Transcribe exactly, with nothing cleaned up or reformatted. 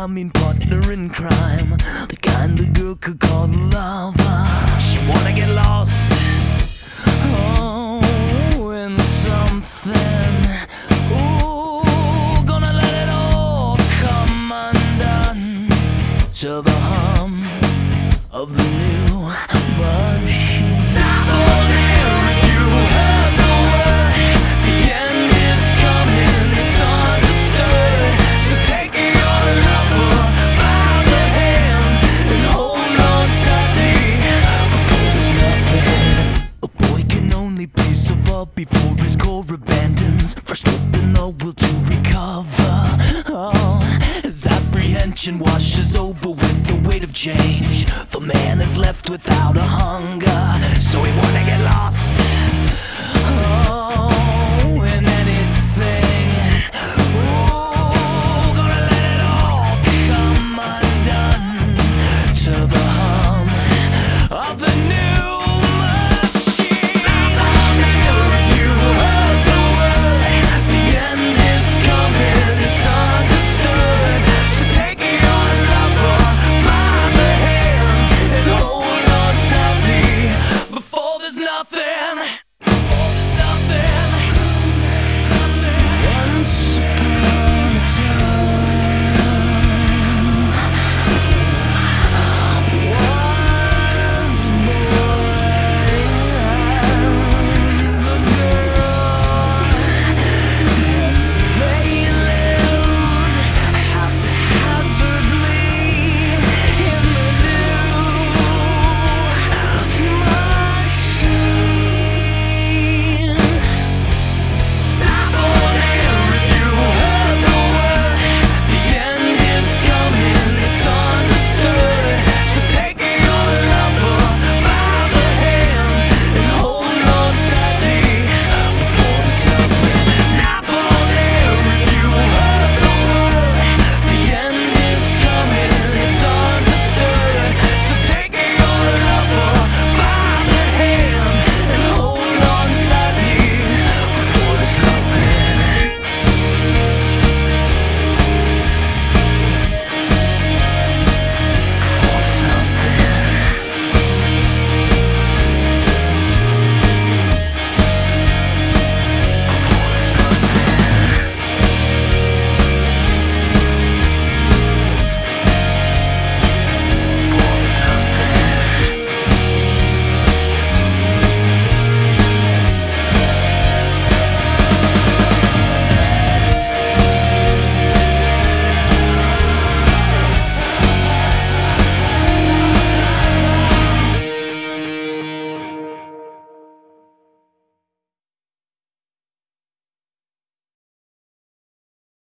I mean partner in crime, the kind the girl could call lover. She wanna get lost, oh, in something. Ooh, gonna let it all come undone to the hum of the new bush. Before his core abandons, first open the will to recover. Oh, his apprehension washes over with the weight of change. The man is left without a hunger, so he wanna get lost.